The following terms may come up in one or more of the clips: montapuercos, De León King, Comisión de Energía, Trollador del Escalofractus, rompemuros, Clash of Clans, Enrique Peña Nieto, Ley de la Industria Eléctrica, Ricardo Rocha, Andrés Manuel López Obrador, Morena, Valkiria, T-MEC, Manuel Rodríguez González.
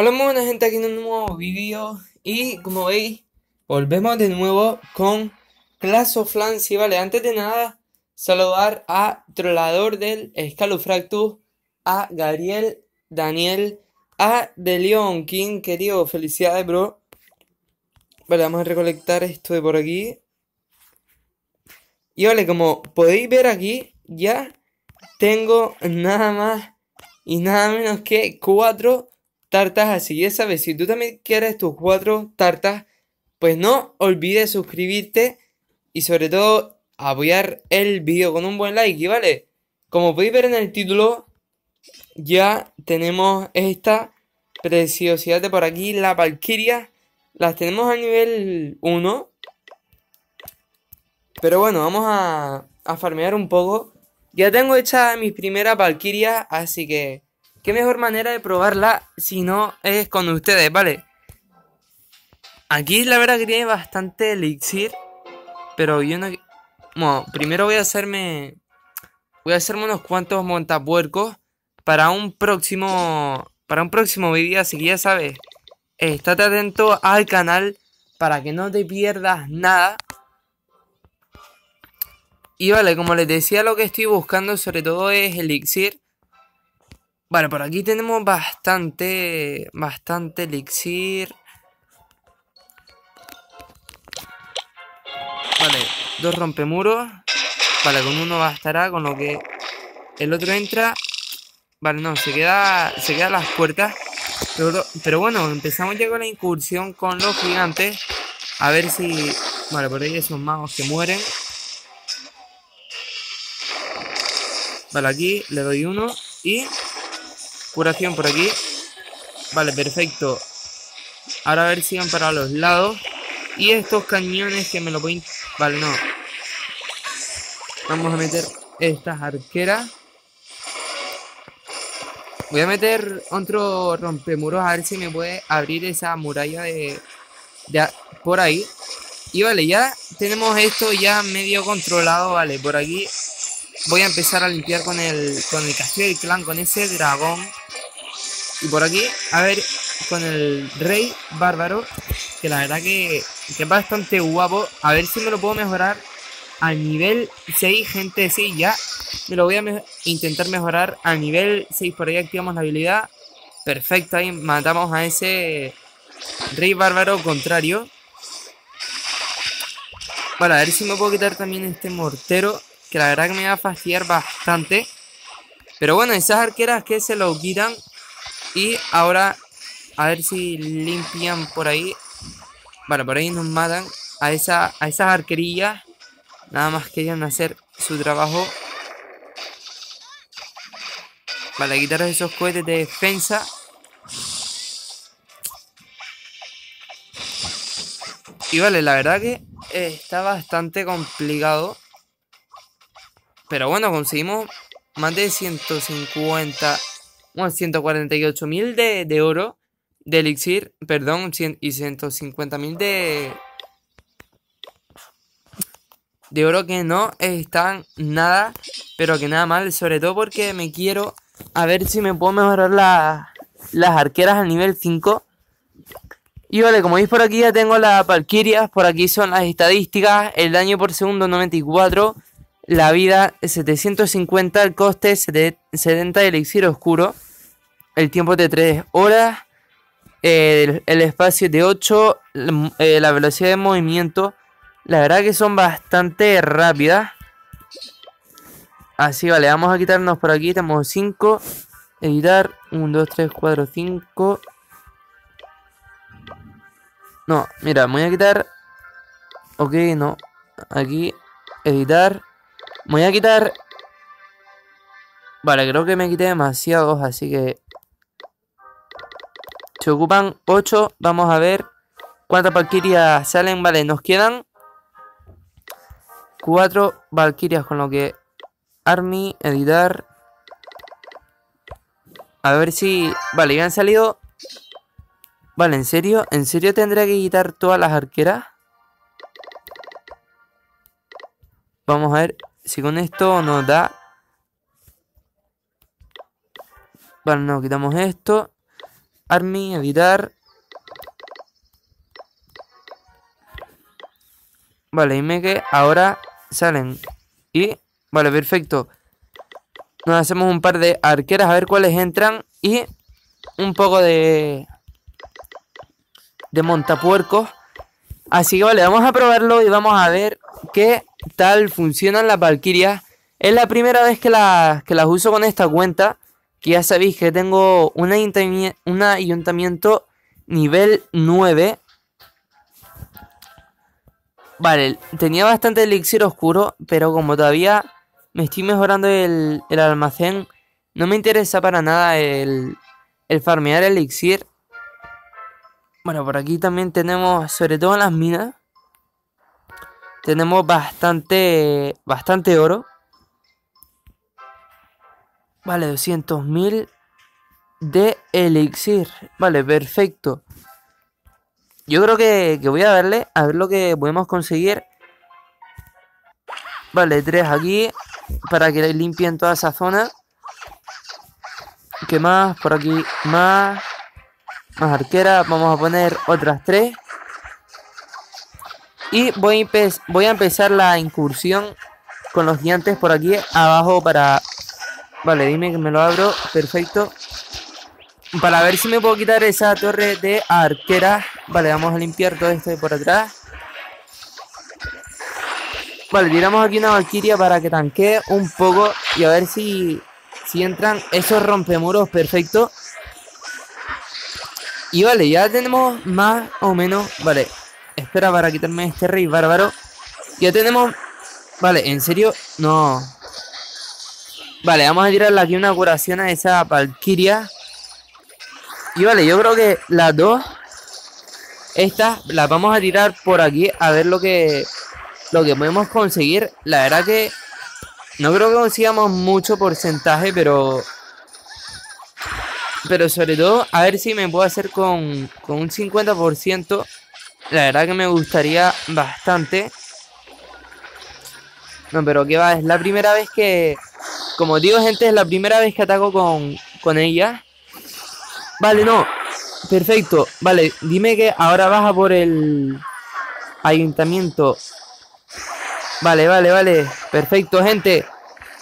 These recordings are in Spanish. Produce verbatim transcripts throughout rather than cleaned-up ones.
Hola muy buena gente, aquí en un nuevo vídeo. Y como veis, volvemos de nuevo con Clash of Clans. Sí, vale, antes de nada, saludar a Trollador del Escalofractus, a Gabriel, Daniel, a De León King, querido, felicidades, bro. Vale, vamos a recolectar esto de por aquí. Y vale, como podéis ver aquí, ya tengo nada más y nada menos que cuatro tartas, así ya sabes, si tú también quieres tus cuatro tartas, pues no olvides suscribirte y sobre todo apoyar el vídeo con un buen like. Y vale, como podéis ver en el título, ya tenemos esta preciosidad de por aquí, la Valkiria. Las tenemos a nivel uno, pero bueno, vamos a, a farmear un poco. Ya tengo hecha mis primeras Valkirias, así que qué mejor manera de probarla si no es con ustedes, ¿vale? Aquí la verdad que tiene bastante elixir, pero yo no... Bueno, primero voy a hacerme... Voy a hacerme unos cuantos montapuercos para un próximo... Para un próximo vídeo, así que ya sabes, estate atento al canal para que no te pierdas nada. Y vale, como les decía, lo que estoy buscando sobre todo es elixir. Vale, por aquí tenemos bastante, bastante elixir. Vale, dos rompemuros. Vale, con uno bastará, con lo que el otro entra. Vale, no, se queda, se quedan las puertas. Pero, pero bueno, empezamos ya con la incursión con los gigantes. A ver si... Vale, por ahí esos magos que mueren. Vale, aquí le doy uno y... Curación por aquí. Vale, perfecto. Ahora a ver si van para los lados. Y estos cañones que me lo pueden... Vale, no. Vamos a meter estas arqueras. Voy a meter otro rompemuros a ver si me puede abrir esa muralla de... de a... por ahí. Y vale, ya tenemos esto ya medio controlado. Vale, por aquí voy a empezar a limpiar con el, con el castillo del clan, con ese dragón. Y por aquí, a ver, con el rey bárbaro, que la verdad que, que es bastante guapo. A ver si me lo puedo mejorar al nivel seis, gente. Sí, ya me lo voy a me intentar mejorar al nivel seis. Por ahí activamos la habilidad. Perfecto, ahí matamos a ese rey bárbaro contrario. Vale, a ver si me puedo quitar también este mortero, que la verdad que me va a fastidiar bastante. Pero bueno, esas arqueras que se lo quitan. Y ahora a ver si limpian por ahí. Vale, por ahí nos matan a, esa, a esas arquerillas. Nada más querían hacer su trabajo. Vale, quitar esos cohetes de defensa. Y vale, la verdad que eh, está bastante complicado. Pero bueno, conseguimos más de ciento cincuenta, bueno, ciento cuarenta y ocho mil de, de oro, de elixir, perdón, cien, y ciento cincuenta mil de, de oro, que no están nada, pero que nada mal, sobre todo porque me quiero, a ver si me puedo mejorar la, las arqueras al nivel cinco. Y vale, como veis por aquí ya tengo las Valkirias, por aquí son las estadísticas, el daño por segundo noventa y cuatro. La vida setecientos cincuenta, el coste setenta de elixir oscuro. El tiempo de tres horas. El, el espacio de ocho. La, eh, la velocidad de movimiento. La verdad que son bastante rápidas. Así vale, vamos a quitarnos por aquí. Tenemos cinco. Editar. uno, dos, tres, cuatro, cinco. No, mira, me voy a quitar. Ok, no. Aquí. Editar. Me voy a quitar... Vale, creo que me quité demasiados, así que... Se ocupan ocho. Vamos a ver cuántas Valkirias salen. Vale, nos quedan cuatro Valkirias, con lo que... Army, editar... A ver si... Vale, ya han salido... Vale, ¿en serio? ¿En serio tendré que quitar todas las arqueras? Vamos a ver... Si con esto nos da... Vale, no, quitamos esto. Army, editar. Vale, dime que ahora salen. Y, vale, perfecto. Nos hacemos un par de arqueras a ver cuáles entran. Y un poco de... de montapuercos. Así que vale, vamos a probarlo y vamos a ver qué tal funcionan las Valkirias. Es la primera vez que las, que las uso con esta cuenta. Que ya sabéis que tengo un ayuntamiento, un ayuntamiento nivel nueve. Vale, tenía bastante elixir oscuro, pero como todavía me estoy mejorando el, el almacén, no me interesa para nada el, el farmear elixir. Bueno, por aquí también tenemos, sobre todo en las minas, tenemos bastante, bastante oro. Vale, doscientos mil de elixir. Vale, perfecto. Yo creo que, que voy a darle a ver lo que podemos conseguir. Vale, tres aquí para que limpien toda esa zona. ¿Qué más? Por aquí más. Más arquera. Vamos a poner otras tres. Y voy a, voy a empezar la incursión con los gigantes por aquí abajo para... Vale, dime que me lo abro, perfecto. Para ver si me puedo quitar esa torre de arqueras. Vale, vamos a limpiar todo esto de por atrás. Vale, tiramos aquí una Valkiria para que tanquee un poco. Y a ver si, si entran esos rompemuros, perfecto. Y vale, ya tenemos más o menos... Vale, espera para quitarme este rey bárbaro. Ya tenemos... Vale, ¿en serio? No... Vale, vamos a tirarle aquí una curación a esa Valkiria. Y vale, yo creo que las dos, estas las vamos a tirar por aquí a ver lo que lo que podemos conseguir. La verdad que no creo que consigamos mucho porcentaje, pero pero sobre todo a ver si me puedo hacer con, con un cincuenta por ciento. La verdad que me gustaría bastante. No, pero qué va, es la primera vez que... Como digo, gente, es la primera vez que ataco con, con ella. Vale, no. Perfecto. Vale, dime que ahora baja por el ayuntamiento. Vale, vale, vale. Perfecto, gente.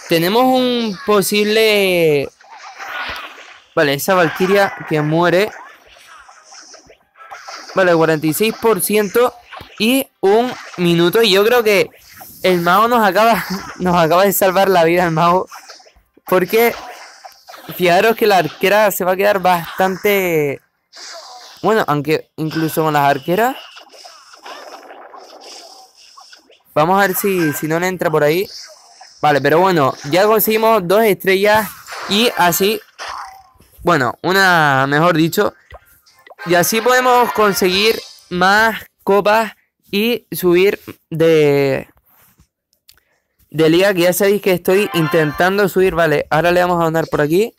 Tenemos un posible... Vale, esa Valkiria que muere. Vale, cuarenta y seis por ciento y un minuto. Y yo creo que el mago nos acaba, nos acaba de salvar la vida, el mago. Porque fijaros que la arquera se va a quedar bastante... Bueno, aunque incluso con las arqueras. Vamos a ver si, si no le entra por ahí. Vale, pero bueno, ya conseguimos dos estrellas. Y así... Bueno, una, mejor dicho. Y así podemos conseguir más copas y subir de... De liga, que ya sabéis que estoy intentando subir. Vale, ahora le vamos a donar por aquí.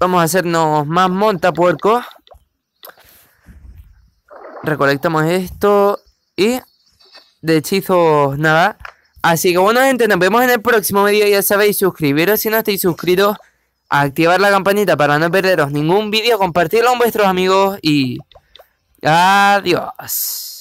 Vamos a hacernos más montapuercos. Recolectamos esto. Y de hechizos nada. Así que bueno, gente, nos vemos en el próximo vídeo. Ya sabéis, suscribiros si no estáis suscritos, activar la campanita para no perderos ningún vídeo, compartirlo con vuestros amigos. Y adiós.